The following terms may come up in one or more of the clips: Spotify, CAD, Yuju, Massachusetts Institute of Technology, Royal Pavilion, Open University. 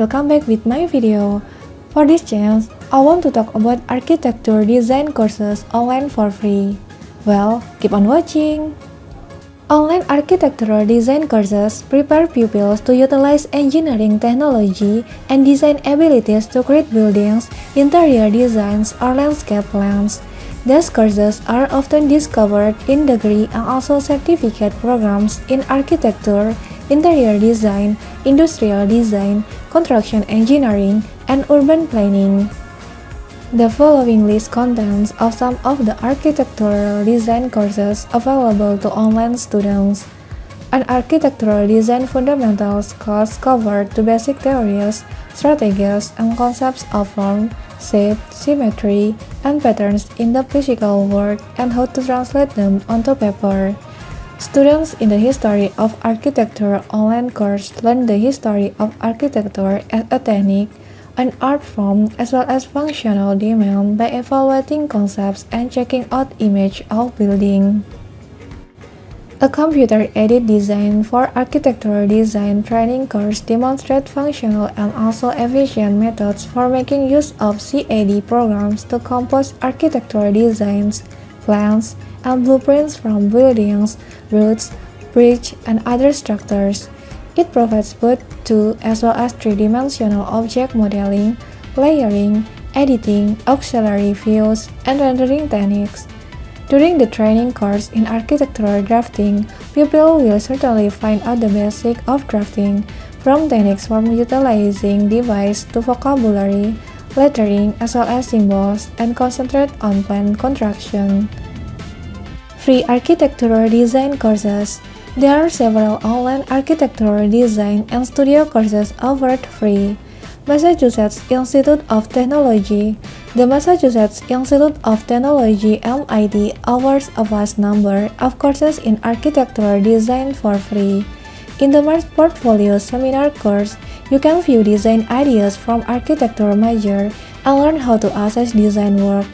Welcome back with my video. For this channel, I want to talk about architecture design courses online for free. Well, keep on watching! Online architectural design courses prepare pupils to utilize engineering technology and design abilities to create buildings, interior designs, or landscape plans. These courses are often discovered in degree and also certificate programs in architecture, interior design, industrial design, construction engineering, and urban planning. The following list contains of some of the architectural design courses available to online students. An architectural design fundamentals course covered the basic theories, strategies, and concepts of form, shape, symmetry, and patterns in the physical world and how to translate them onto paper. Students in the History of Architecture online course learn the history of architecture as a technique, an art form, as well as functional demand by evaluating concepts and checking out images of building. A computer-aided design for architectural design training course demonstrates functional and also efficient methods for making use of CAD programs to compose architectural designs, plans, and blueprints from buildings, roads, bridges, and other structures. It provides both 2 as well as 3-dimensional object modeling, layering, editing, auxiliary views, and rendering techniques. During the training course in architectural drafting, people will certainly find out the basics of drafting, from techniques for utilizing device to vocabulary, lettering, as well as symbols, and concentrate on plan construction. Free architectural design courses. There are several online architectural design and studio courses offered free. Massachusetts Institute of Technology. The Massachusetts Institute of Technology (MIT) offers a vast number of courses in architectural design for free. In the March Portfolio Seminar course, you can view design ideas from architecture major and learn how to assess design work.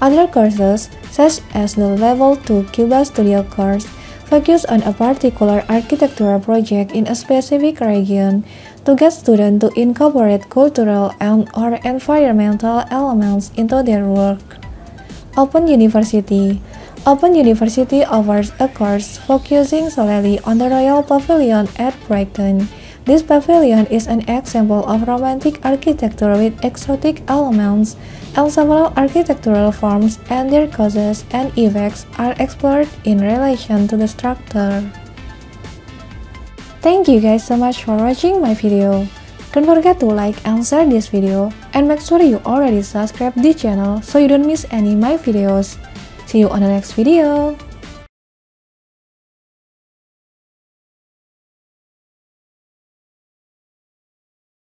Other courses, such as the Level 2 Cuba Studio course, focus on a particular architectural project in a specific region to get students to incorporate cultural and/or environmental elements into their work. Open University. Open University offers a course focusing solely on the Royal Pavilion at Brighton. This pavilion is an example of romantic architecture with exotic elements, and several architectural forms and their causes and effects are explored in relation to the structure. Thank you guys so much for watching my video. Don't forget to like and share this video, and make sure you already subscribe this channel so you don't miss any of my videos. See you on the next video.